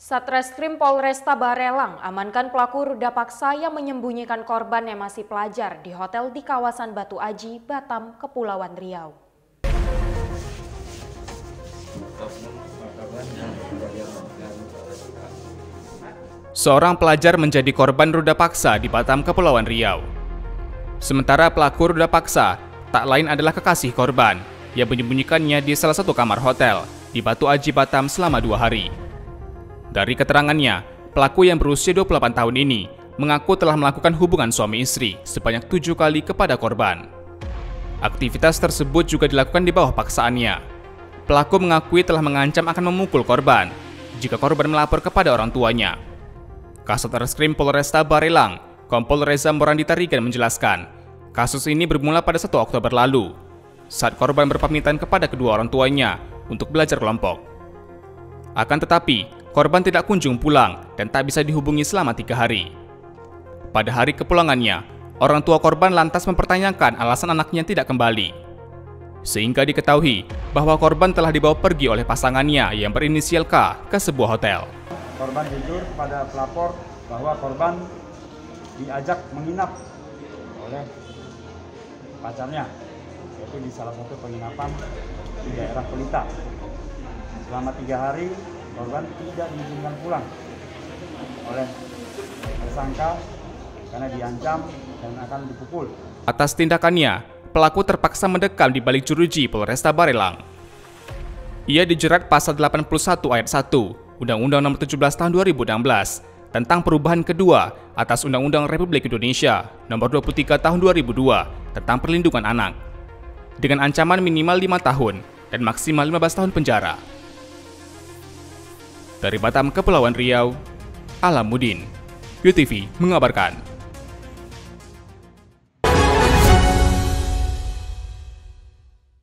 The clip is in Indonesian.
Satreskrim Polresta Barelang amankan pelaku ruda paksa yang menyembunyikan korban yang masih pelajar di hotel di kawasan Batu Aji, Batam, Kepulauan Riau. Seorang pelajar menjadi korban ruda paksa di Batam, Kepulauan Riau. Sementara pelaku ruda paksa tak lain adalah kekasih korban yang menyembunyikannya di salah satu kamar hotel di Batu Aji, Batam selama 2 hari. Dari keterangannya, pelaku yang berusia 28 tahun ini mengaku telah melakukan hubungan suami istri sebanyak 7 kali kepada korban. Aktivitas tersebut juga dilakukan di bawah paksaannya. Pelaku mengakui telah mengancam akan memukul korban jika korban melapor kepada orang tuanya. Kasatreskrim Polresta Barelang, Kompol Reza Moranditarigan menjelaskan, kasus ini bermula pada 1 Oktober lalu saat korban berpamitan kepada kedua orang tuanya untuk belajar kelompok. Akan tetapi, korban tidak kunjung pulang dan tak bisa dihubungi selama 3 hari. Pada hari kepulangannya, orang tua korban lantas mempertanyakan alasan anaknya tidak kembali. Sehingga diketahui bahwa korban telah dibawa pergi oleh pasangannya yang berinisial K ke sebuah hotel. Korban jujur pada pelapor bahwa korban diajak menginap oleh pacarnya, yaitu di salah satu penginapan di daerah Pelita. Selama 3 hari, korban tidak diizinkan pulang oleh tersangka karena diancam dan akan dipukul. Atas tindakannya, pelaku terpaksa mendekam di balik jeruji Polresta Barelang. Ia dijerat pasal 81 ayat 1 Undang-Undang Nomor 17 Tahun 2016 tentang perubahan kedua atas Undang-Undang Republik Indonesia Nomor 23 Tahun 2002 tentang perlindungan anak dengan ancaman minimal 5 tahun dan maksimal 15 tahun penjara. Dari Batam, Kepulauan Riau, Alamuddin, UTV mengabarkan.